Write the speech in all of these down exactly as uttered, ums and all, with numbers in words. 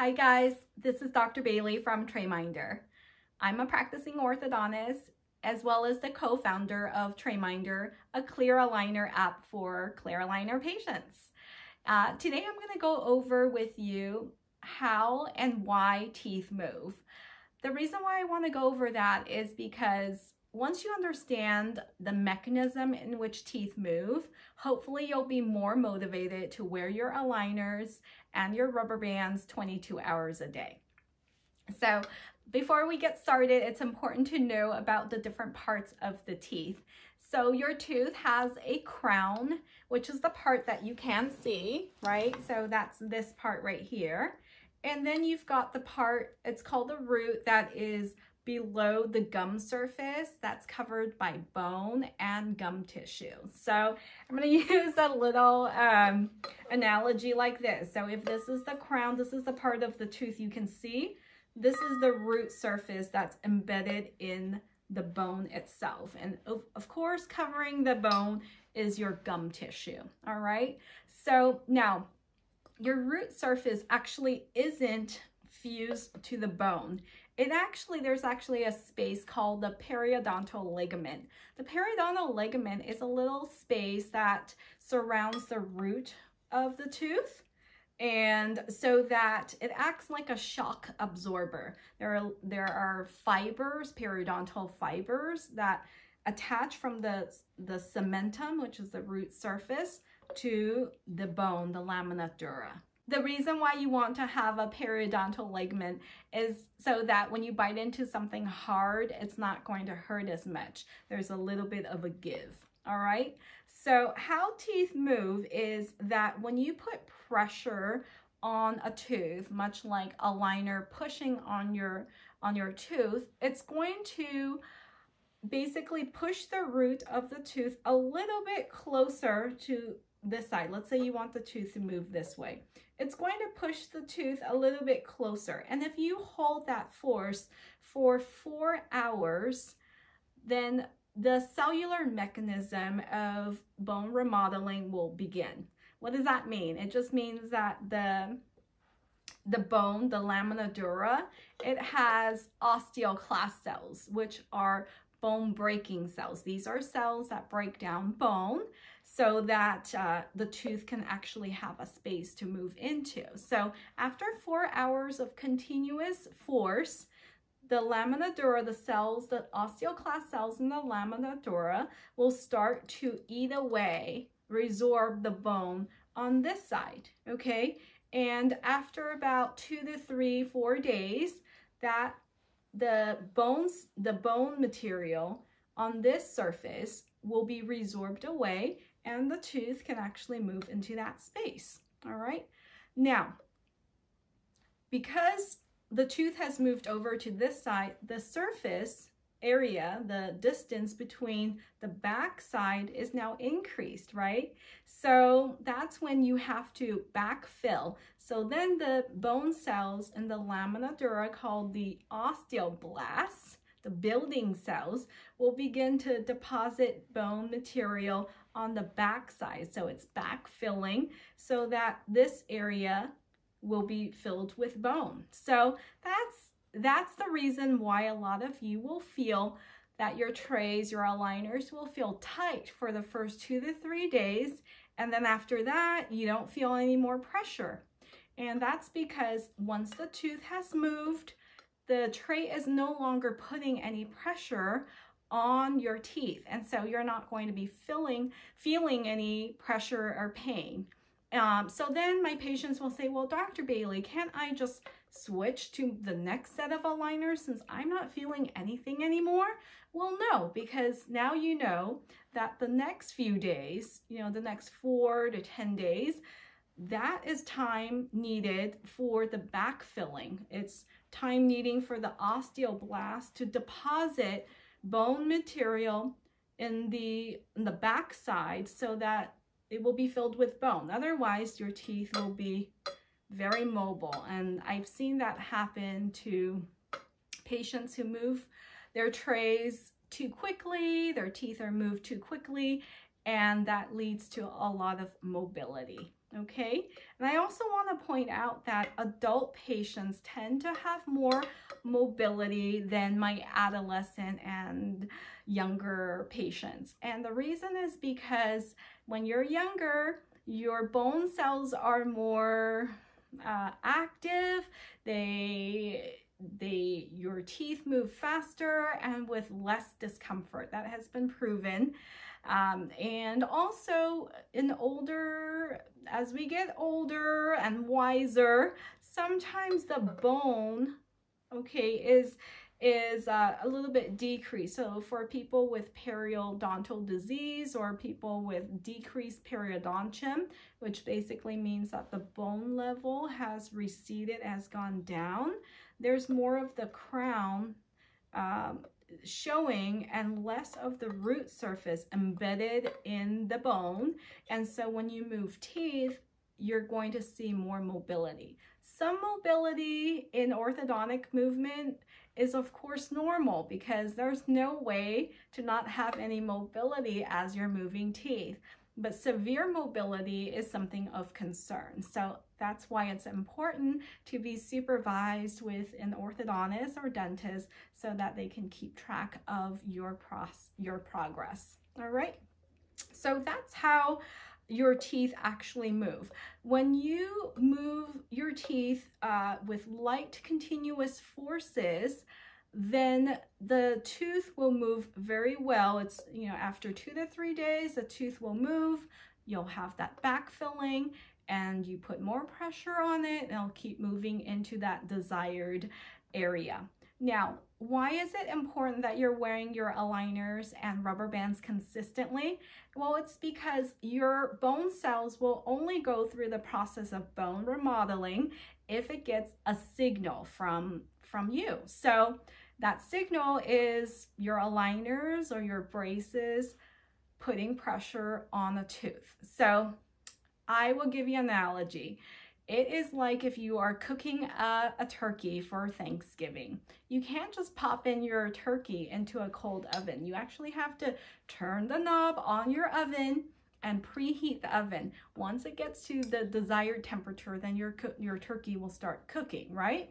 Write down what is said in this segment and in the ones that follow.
Hi guys, this is Doctor Bailey from TrayMinder. I'm a practicing orthodontist as well as the co-founder of TrayMinder, a clear aligner app for clear aligner patients. Uh, today I'm going to go over with you how and why teeth move. The reason why I want to go over that is because once you understand the mechanism in which teeth move, hopefully you'll be more motivated to wear your aligners and your rubber bands twenty-two hours a day. So before we get started, it's important to know about the different parts of the teeth. So your tooth has a crown, which is the part that you can see, right? So that's this part right here. And then you've got the part, it's called the root, that is below the gum surface, that's covered by bone and gum tissue. So I'm going to use a little um, analogy like this. So if this is the crown, this is the part of the tooth you can see. This is the root surface that's embedded in the bone itself. And of, of course, covering the bone is your gum tissue. All right. So now your root surface actually isn't fused to the bone. It actually, there's actually a space called the periodontal ligament. The periodontal ligament is a little space that surrounds the root of the tooth, and so that it acts like a shock absorber. There are, there are fibers, periodontal fibers, that attach from the, the cementum, which is the root surface, to the bone, the lamina dura. The reason why you want to have a periodontal ligament is so that when you bite into something hard, it's not going to hurt as much. There's a little bit of a give, all right? So how teeth move is that when you put pressure on a tooth, much like a liner pushing on your, on your tooth, it's going to basically push the root of the tooth a little bit closer to this side. Let's say you want the tooth to move this way. It's going to push the tooth a little bit closer. And if you hold that force for four hours, then the cellular mechanism of bone remodeling will begin. What does that mean? It just means that the, the bone, the lamina dura, it has osteoclast cells, which are bone breaking cells. These are cells that break down bone so that uh, the tooth can actually have a space to move into. So after four hours of continuous force, the lamina dura, the cells, the osteoclast cells in the lamina dura will start to eat away, resorb the bone on this side, okay? And after about two to three, four days, that the bones, the bone material on this surface will be resorbed away, and the tooth can actually move into that space. All right. Now, because the tooth has moved over to this side, the surface area, the distance between the back side is now increased, right? So that's when you have to backfill. So then the bone cells in the lamina dura, called the osteoblast, the building cells, will begin to deposit bone material on the back side. So it's backfilling so that this area will be filled with bone. So that's That's the reason why a lot of you will feel that your trays, your aligners will feel tight for the first two to three days. And then after that, you don't feel any more pressure. And that's because once the tooth has moved, the tray is no longer putting any pressure on your teeth. And so you're not going to be feeling, feeling any pressure or pain. Um, so then my patients will say, well, Doctor Bailey, can't I just switch to the next set of aligners since I'm not feeling anything anymore? Well, no, because now you know that the next few days, you know, the next four to ten days, that is time needed for the backfilling. It's time needing for the osteoblast to deposit bone material in the, in the backside so that it will be filled with bone. Otherwise, your teeth will be very mobile. And I've seen that happen to patients who move their trays too quickly, their teeth are moved too quickly, and that leads to a lot of mobility. Okay, and I also want to point out that adult patients tend to have more mobility than my adolescent and younger patients. And the reason is because when you're younger, your bone cells are more uh, active, they they your teeth move faster and with less discomfort. That has been proven. Um, and also in older, as we get older and wiser, sometimes the bone, okay, is is uh, a little bit decreased. So for people with periodontal disease or people with decreased periodontium, which basically means that the bone level has receded, has gone down, there's more of the crown um, showing and less of the root surface embedded in the bone. And so when you move teeth, you're going to see more mobility. Some mobility in orthodontic movement is of course normal because there's no way to not have any mobility as you're moving teeth. But severe mobility is something of concern. So that's why it's important to be supervised with an orthodontist or dentist so that they can keep track of your, pro your progress. All right, so that's how your teeth actually move. When you move your teeth uh, with light continuous forces, then the tooth will move very well. It's, you know, after two to three days, the tooth will move. You'll have that backfilling and you put more pressure on it and it'll keep moving into that desired area. Now, why is it important that you're wearing your aligners and rubber bands consistently? Well, it's because your bone cells will only go through the process of bone remodeling if it gets a signal from, from you. So that signal is your aligners or your braces putting pressure on the tooth. So I will give you an analogy. It is like if you are cooking a, a turkey for Thanksgiving. You can't just pop in your turkey into a cold oven. You actually have to turn the knob on your oven and preheat the oven. Once it gets to the desired temperature, then your, your turkey will start cooking, right?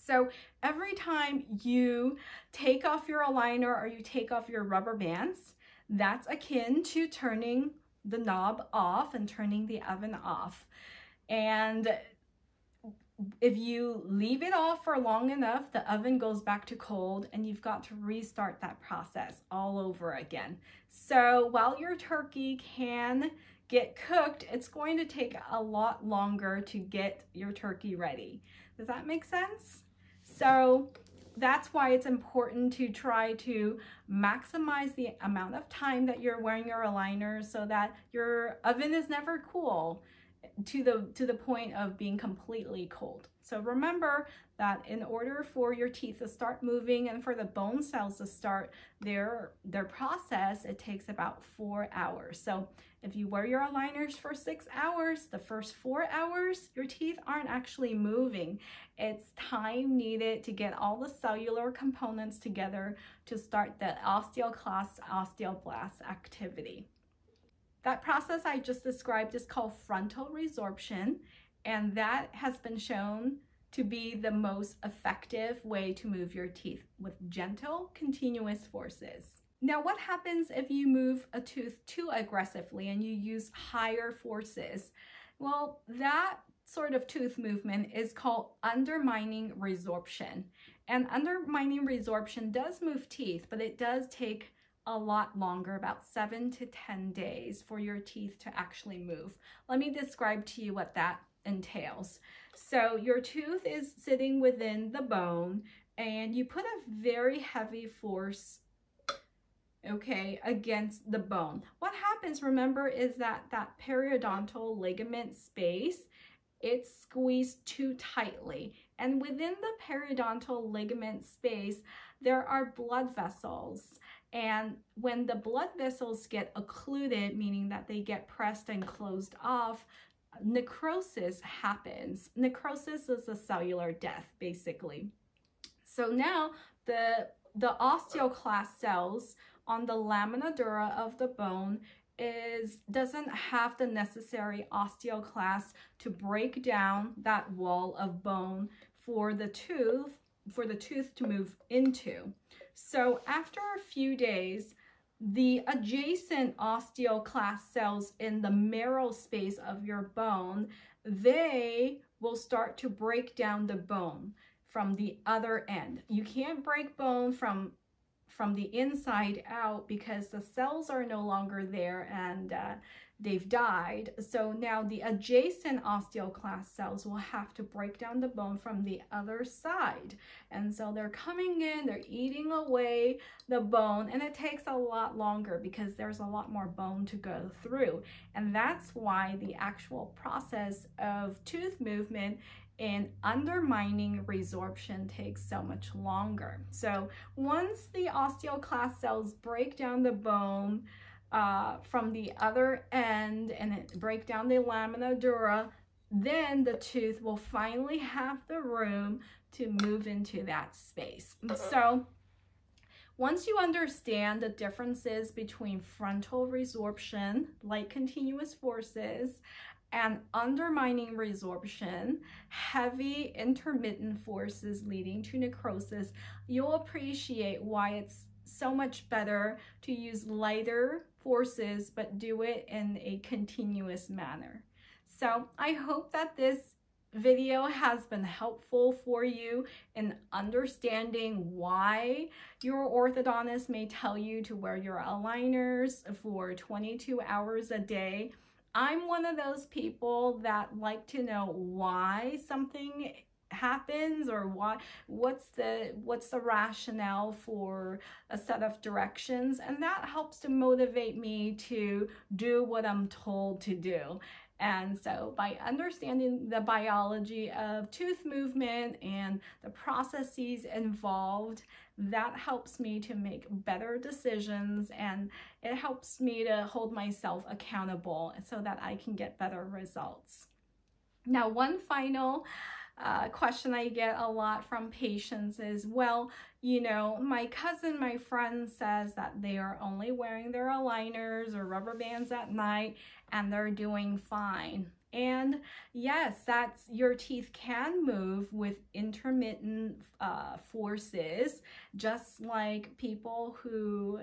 So every time you take off your aligner or you take off your rubber bands, that's akin to turning the knob off and turning the oven off. And if you leave it off for long enough, the oven goes back to cold and you've got to restart that process all over again. So while your turkey can get cooked, it's going to take a lot longer to get your turkey ready. Does that make sense? So that's why it's important to try to maximize the amount of time that you're wearing your aligner so that your oven is never cool. To the, to the point of being completely cold. So remember that in order for your teeth to start moving and for the bone cells to start their, their process, it takes about four hours. So if you wear your aligners for six hours, the first four hours, your teeth aren't actually moving. It's time needed to get all the cellular components together to start the osteoclast, osteoblast activity. That process I just described is called frontal resorption, and that has been shown to be the most effective way to move your teeth with gentle, continuous forces. Now, what happens if you move a tooth too aggressively and you use higher forces? Well, that sort of tooth movement is called undermining resorption. And undermining resorption does move teeth, but it does take a lot longer, about seven to ten days for your teeth to actually move. Let me describe to you what that entails. So your tooth is sitting within the bone and you put a very heavy force, okay, against the bone. What happens, remember, is that that periodontal ligament space, it's squeezed too tightly. And within the periodontal ligament space, there are blood vessels. And when the blood vessels get occluded, meaning that they get pressed and closed off, necrosis happens. Necrosis is a cellular death, basically. So now the, the osteoclast cells on the lamina dura of the bone is doesn't have the necessary osteoclast to break down that wall of bone for the tooth for the tooth to move into. So after a few days, the adjacent osteoclast cells in the marrow space of your bone, they will start to break down the bone from the other end. You can't break bone from from the inside out because the cells are no longer there and uh, they've died. So now the adjacent osteoclast cells will have to break down the bone from the other side. And so they're coming in, they're eating away the bone, and it takes a lot longer because there's a lot more bone to go through. And that's why the actual process of tooth movement and undermining resorption takes so much longer. So once the osteoclast cells break down the bone uh, from the other end and it break down the lamina dura, then the tooth will finally have the room to move into that space. So once you understand the differences between frontal resorption, like continuous forces, and undermining resorption, heavy intermittent forces leading to necrosis, you'll appreciate why it's so much better to use lighter forces, but do it in a continuous manner. So I hope that this video has been helpful for you in understanding why your orthodontist may tell you to wear your aligners for twenty-two hours a day. I'm one of those people that like to know why something happens, or why, what's the what's the rationale for a set of directions, and that helps to motivate me to do what I'm told to do. And so by understanding the biology of tooth movement and the processes involved, that helps me to make better decisions, and it helps me to hold myself accountable so that I can get better results. Now, one final uh, question I get a lot from patients is, well, you know, my cousin, my friend says that they are only wearing their aligners or rubber bands at night and they're doing fine. And yes, that's, your teeth can move with intermittent uh, forces, just like people who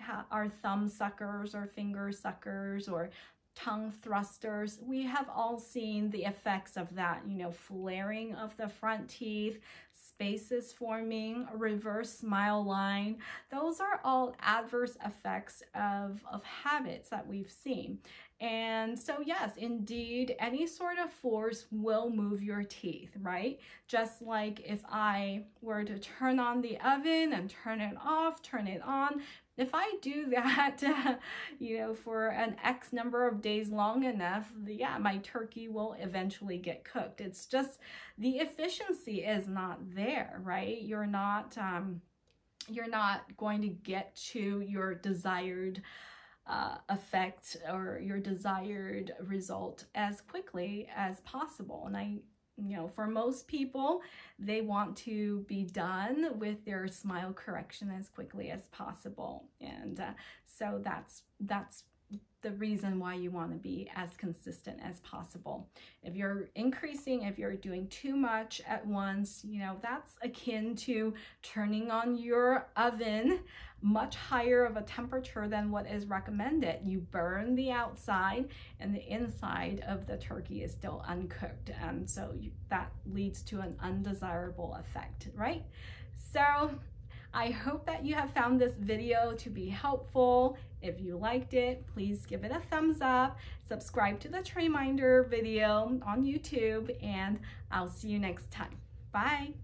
ha are thumb suckers or finger suckers or tongue thrusters. We have all seen the effects of that, you know, flaring of the front teeth, spaces forming, reverse smile line. Those are all adverse effects of, of habits that we've seen. And so yes, indeed, any sort of force will move your teeth, right? Just like if I were to turn on the oven and turn it off, turn it on, if I do that, uh, you know, for an X number of days long enough, yeah, my turkey will eventually get cooked. It's just the efficiency is not there, right? You're not, um, you're not going to get to your desired uh, effect or your desired result as quickly as possible. And I, you know, for most people, they want to be done with their smile correction as quickly as possible. And uh, so that's, that's the reason why you want to be as consistent as possible. If you're increasing, if you're doing too much at once, you know, that's akin to turning on your oven much higher of a temperature than what is recommended. You burn the outside and the inside of the turkey is still uncooked. And so you, that leads to an undesirable effect, right? So I hope that you have found this video to be helpful. If you liked it, please give it a thumbs up, subscribe to the Trayminder video on YouTube, and I'll see you next time. Bye.